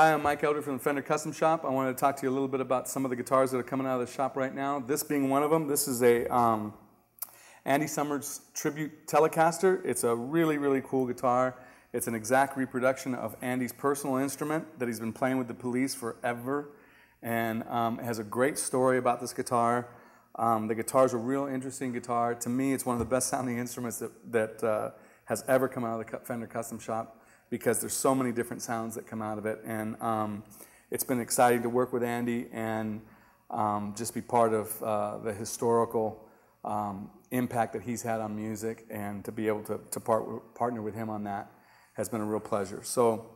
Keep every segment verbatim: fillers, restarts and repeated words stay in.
Hi, I'm Mike Eldred from the Fender Custom Shop. I wanted to talk to you a little bit about some of the guitars that are coming out of the shop right now. This being one of them. This is a um, Andy Summers Tribute Telecaster. It's a really, really cool guitar. It's an exact reproduction of Andy's personal instrument that he's been playing with the Police forever. And um, it has a great story about this guitar. Um, the guitar's a real interesting guitar. To me, it's one of the best sounding instruments that, that uh, has ever come out of the Fender Custom Shop, because there's so many different sounds that come out of it. And um, it's been exciting to work with Andy and um, just be part of uh, the historical um, impact that he's had on music, and to be able to, to part, partner with him on that has been a real pleasure. So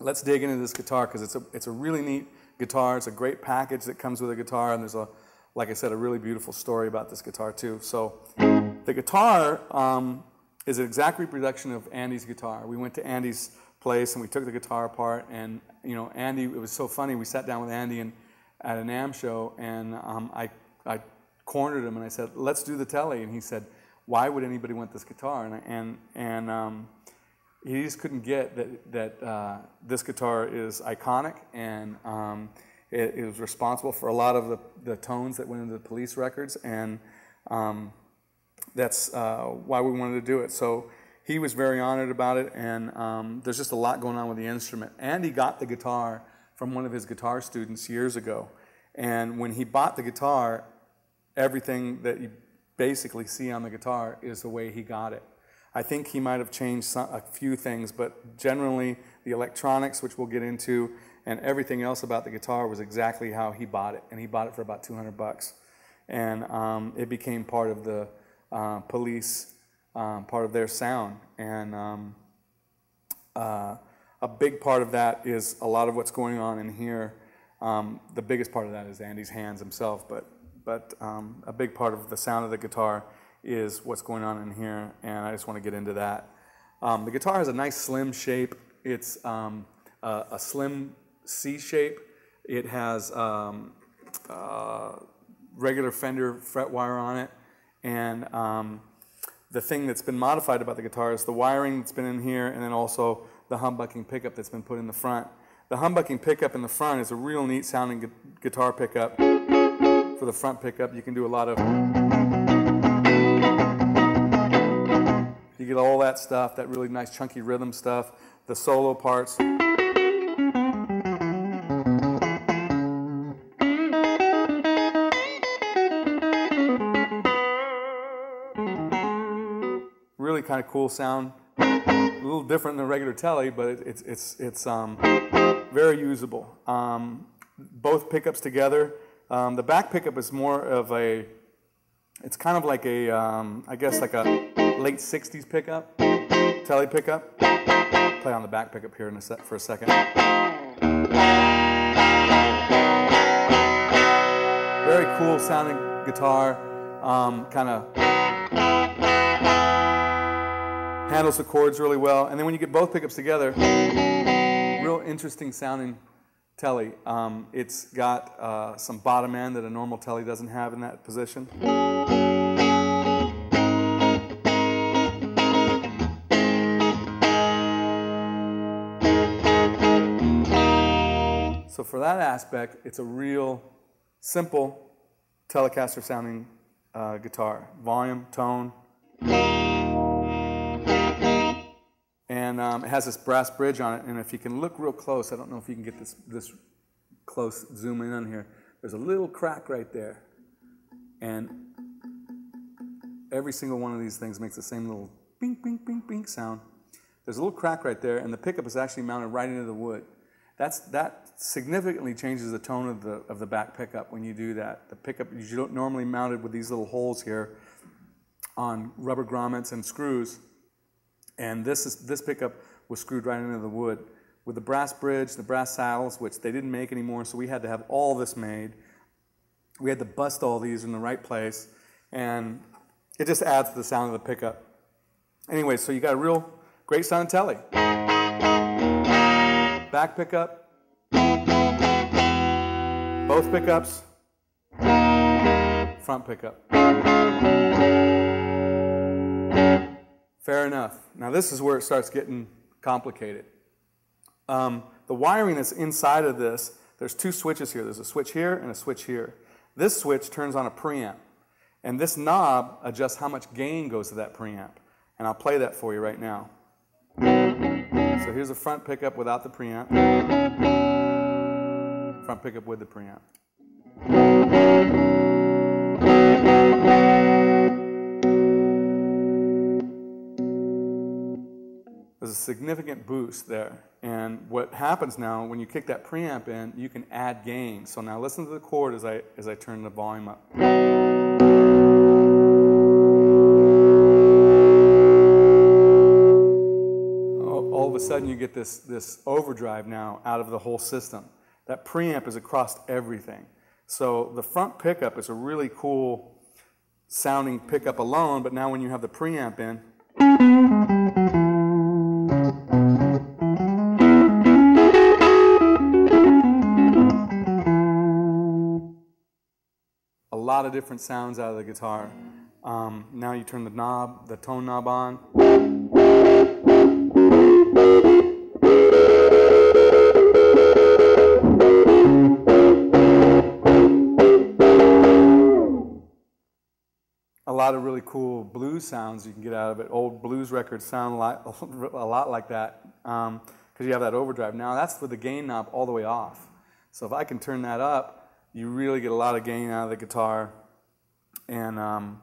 let's dig into this guitar, because it's a, it's a really neat guitar. It's a great package that comes with a guitar, and there's a, like I said, a really beautiful story about this guitar too. So the guitar, um, is an exact reproduction of Andy's guitar. We went to Andy's place and we took the guitar apart, and you know, Andy, it was so funny, we sat down with Andy and, at an A M show, and um, I, I cornered him and I said, let's do the Tele, and he said, why would anybody want this guitar? And, and, and um, he just couldn't get that, that uh, this guitar is iconic, and um, it, it was responsible for a lot of the, the tones that went into the Police records, and um, that's uh, why we wanted to do it. So he was very honored about it, and um, there's just a lot going on with the instrument. Andy got the guitar from one of his guitar students years ago, and when he bought the guitar, everything that you basically see on the guitar is the way he got it. I think he might have changed some, a few things, but generally the electronics, which we'll get into, and everything else about the guitar was exactly how he bought it, and he bought it for about two hundred bucks, and um, it became part of the Uh, Police, um, part of their sound, and um, uh, a big part of that is a lot of what's going on in here. Um, the biggest part of that is Andy's hands himself, but but um, a big part of the sound of the guitar is what's going on in here, and I just want to get into that. Um, the guitar has a nice slim shape. It's um, a, a slim C shape. It has um, uh, regular Fender fret wire on it. And um, the thing that's been modified about the guitar is the wiring that's been in here, and then also the humbucking pickup that's been put in the front. The humbucking pickup in the front is a real neat sounding gu guitar pickup. For the front pickup, you can do a lot of... You get all that stuff, that really nice chunky rhythm stuff, the solo parts. Kind of cool sound, a little different than a regular Tele, but it, it's it's it's um, very usable. Um, both pickups together. Um, the back pickup is more of a, it's kind of like a, um, I guess like a late sixties pickup, Tele pickup. Play on the back pickup here in a sec for a second. Very cool sounding guitar, um, kind of. Handles the chords really well, and then when you get both pickups together, real interesting sounding Tele. Um, it's got uh, some bottom end that a normal Tele doesn't have in that position. So for that aspect, it's a real simple Telecaster sounding uh, guitar. Volume, tone. And um, it has this brass bridge on it, and if you can look real close, I don't know if you can get this, this close, zoom in on here, there's a little crack right there. And every single one of these things makes the same little bink, bink, bink, bink sound. There's a little crack right there, and the pickup is actually mounted right into the wood. That's, that significantly changes the tone of the, of the back pickup when you do that. The pickup is normally mounted with these little holes here on rubber grommets and screws. And this, is, this pickup was screwed right into the wood. With the brass bridge, the brass saddles, which they didn't make anymore, so we had to have all this made. We had to bust all these in the right place, and it just adds to the sound of the pickup. Anyway, so you got a real great sound Tele. Back pickup. Both pickups. Front pickup. Fair enough. Now this is where it starts getting complicated. Um, the the wiring that's inside of this, there's two switches here. There's a switch here and a switch here. This switch turns on a preamp, and this knob adjusts how much gain goes to that preamp. And I'll play that for you right now. So here's a front pickup without the preamp. Front pickup with the preamp. There's a significant boost there. And what happens now, when you kick that preamp in, you can add gain. So now listen to the chord as I, as I turn the volume up. All of a sudden you get this, this overdrive now out of the whole system. That preamp is across everything. So the front pickup is a really cool sounding pickup alone, but now when you have the preamp in, a lot of different sounds out of the guitar. Um, now you turn the knob, the tone knob on. A lot of really cool blues sounds you can get out of it. Old blues records sound a lot, a lot like that because um, you have that overdrive. Now that's with the gain knob all the way off. So if I can turn that up, you really get a lot of gain out of the guitar. And um,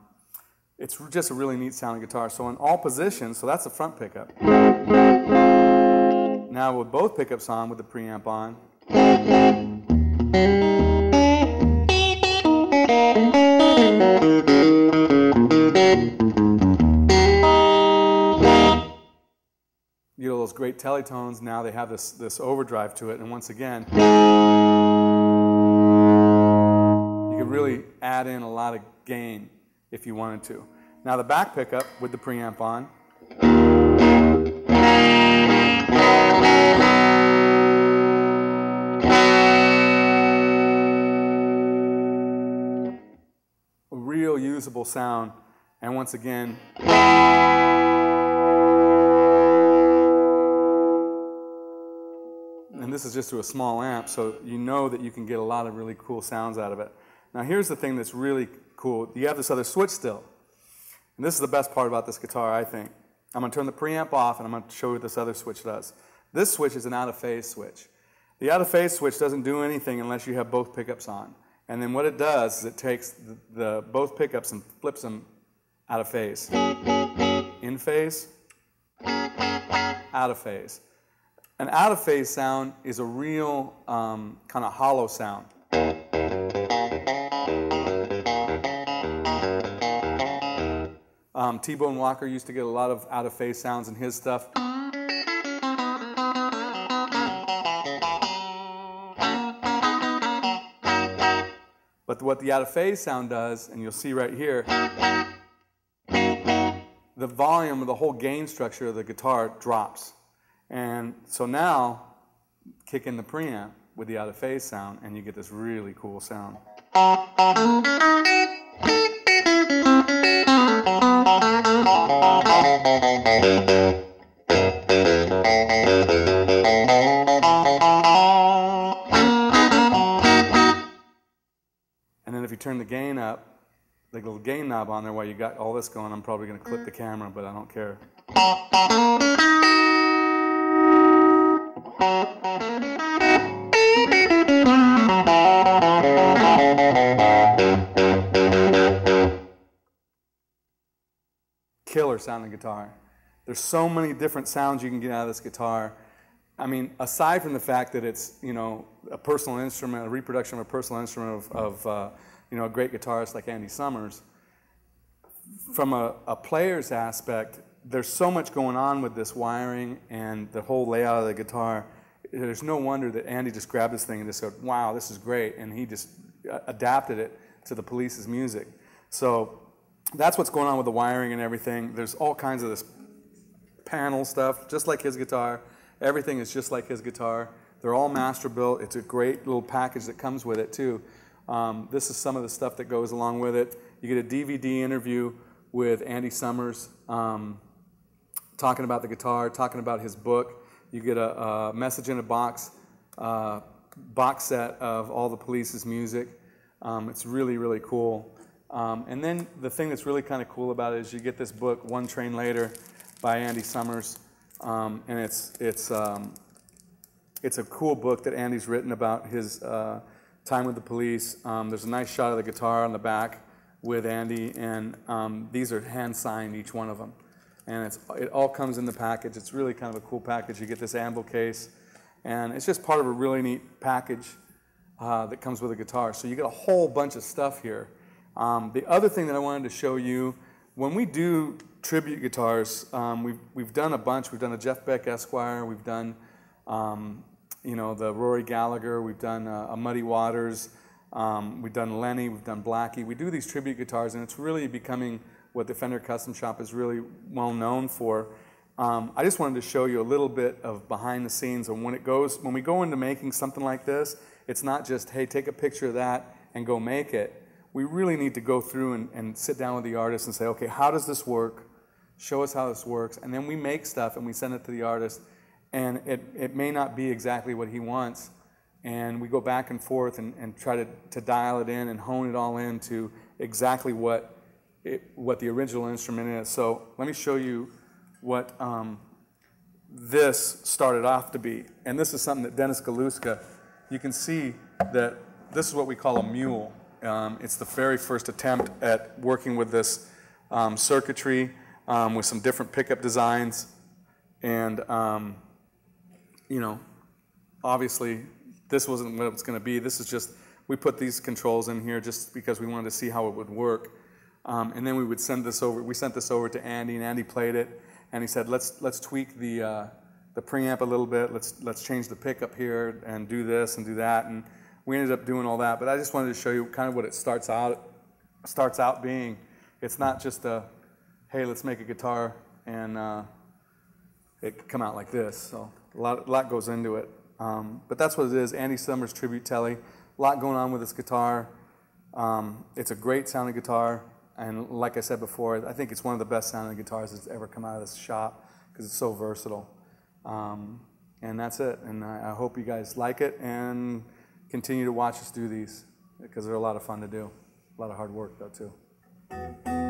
it's just a really neat sounding guitar. So in all positions, so that's the front pickup. Now with both pickups on, with the preamp on. You know, those great teletones, now they have this, this overdrive to it, and once again, you can really add in a lot of gain if you wanted to. Now the back pickup with the preamp on. A real usable sound, and once again, and this is just through a small amp, so you know that you can get a lot of really cool sounds out of it. Now here's the thing that's really cool. You have this other switch still. And this is the best part about this guitar, I think. I'm going to turn the preamp off and I'm going to show you what this other switch does. This switch is an out-of-phase switch. The out-of-phase switch doesn't do anything unless you have both pickups on. And then what it does is it takes the, the both pickups and flips them out of phase. In phase, out of phase. An out-of-phase sound is a real um, kind of hollow sound. Um, T-Bone Walker used to get a lot of out-of-phase sounds in his stuff. But what the out-of-phase sound does, and you'll see right here, the volume of the whole gain structure of the guitar drops. And so now, kick in the preamp with the out-of-phase sound, and you get this really cool sound. And then if you turn the gain up, the little gain knob on there while you got all this going, I'm probably going to clip the camera, but I don't care. Killer sounding guitar. There's so many different sounds you can get out of this guitar. I mean, aside from the fact that it's, you know, a personal instrument, a reproduction of a personal instrument of, of uh, you know, a great guitarist like Andy Summers, from a, a player's aspect, there's so much going on with this wiring and the whole layout of the guitar. There's no wonder that Andy just grabbed this thing and just said, wow, this is great, and he just adapted it to the Police's music. So that's what's going on with the wiring and everything. There's all kinds of this panel stuff, just like his guitar. Everything is just like his guitar. They're all master built. It's a great little package that comes with it too. Um, this is some of the stuff that goes along with it. You get a D V D interview with Andy Summers, um, talking about the guitar, talking about his book. You get a, a message in a box uh, box set of all the Police's music. Um, it's really, really cool. Um, and then the thing that's really kind of cool about it is you get this book, One Train Later, by Andy Summers. Um, and it's, it's, um, it's a cool book that Andy's written about his uh, time with the Police. Um, there's a nice shot of the guitar on the back with Andy, and um, these are hand-signed, each one of them. And it's, it all comes in the package. It's really kind of a cool package. You get this anvil case, and it's just part of a really neat package uh, that comes with a guitar. So you get a whole bunch of stuff here. Um, the other thing that I wanted to show you, when we do tribute guitars, um, we've, we've done a bunch. We've done a Jeff Beck Esquire. We've done, um, you know, the Rory Gallagher. We've done a, a Muddy Waters. Um, we've done Lenny. We've done Blackie. We do these tribute guitars, and it's really becoming what the Fender Custom Shop is really well known for. Um, I just wanted to show you a little bit of behind the scenes. And when it goes, when we go into making something like this, it's not just, hey, take a picture of that and go make it. We really need to go through and, and sit down with the artist and say, okay, how does this work? Show us how this works. And then we make stuff and we send it to the artist, and it, it may not be exactly what he wants. And we go back and forth and, and try to, to dial it in and hone it all in to exactly what, it, what the original instrument is. So let me show you what um, this started off to be. And this is something that Dennis Galuska, you can see that this is what we call a mule. Um, it's the very first attempt at working with this um, circuitry um, with some different pickup designs, and um, you know, obviously this wasn't what it's going to be. This is just, we put these controls in here just because we wanted to see how it would work, um, and then we would send this over. We sent this over to Andy, and Andy played it, and he said, "Let's let's tweak the uh, the preamp a little bit. Let's let's change the pickup here and do this and do that." And we ended up doing all that, but I just wanted to show you kind of what it starts out starts out being. It's not just a, hey, let's make a guitar and uh, it come out like this. So a lot, a lot goes into it. Um, but that's what it is. Andy Summers Tribute Tele. A lot going on with this guitar. Um, it's a great sounding guitar, and like I said before, I think it's one of the best sounding guitars that's ever come out of this shop because it's so versatile. Um, and that's it. And I, I hope you guys like it, and continue to watch us do these because they're a lot of fun to do. A lot of hard work, though, too.